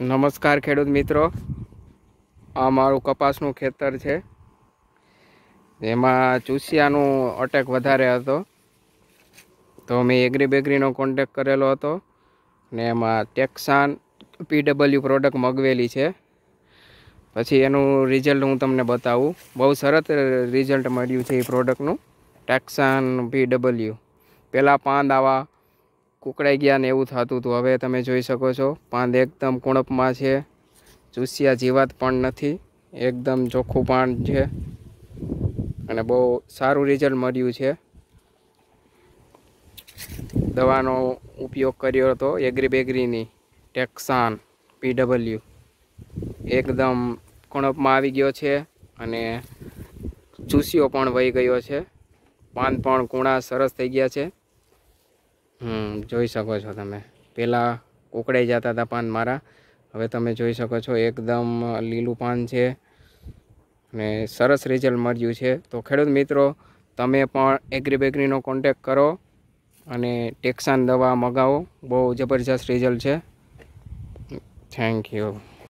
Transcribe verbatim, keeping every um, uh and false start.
નમસ્કાર ખેડૂત મિત્રો, આ મારું કપાસનું ખેતર છે. એમાં ચૂસિયાનો અટેક વધારે હતો તો મેં એગ્રીબેગરીનો કોન્ટેક્ટ કરેલો હતો ને એમાં ટેક્સાન પીડબલ્યુ પ્રોડક્ટ મગવેલી છે. પછી એનું રિઝલ્ટ હું તમને બતાવું. બહુ સરસ રિઝલ્ટ મળ્યું છે એ પ્રોડક્ટનું. ટેક્સાન પીડબલ્યુ પહેલાં પાંદ આવા કુકડાઈ ગયા ને એવું થતું હતું. હવે તમે જોઈ શકો છો પાંદ એકદમ કુણપમાં છે, ચૂસિયા જીવાત પણ નથી, એકદમ ચોખ્ખું પાંદ છે અને બહુ સારું રિઝલ્ટ મળ્યું છે. દવાનો ઉપયોગ કર્યો હતો એગ્રીબેગરીની ટેક્સાન પીડબલ્યુ. એકદમ કુણપમાં આવી ગયો છે અને ચૂસિયો પણ વહી ગયો છે, પાંદ પણ કૂણા સરસ થઈ ગયા છે. હમ જોઈ શકો છો તમે, પહેલાં કોકડાઈ જતા હતા પાન મારા, હવે તમે જોઈ શકો છો એકદમ લીલું પાન છે અને સરસ રિઝલ્ટ મળ્યું છે. તો ખેડૂત મિત્રો, તમે પણ એગ્રીબેગરીનો કોન્ટેક્ટ કરો અને ટેક્સાન દવા મગાવો. બહુ જબરજસ્ત રિઝલ્ટ છે. Thank you.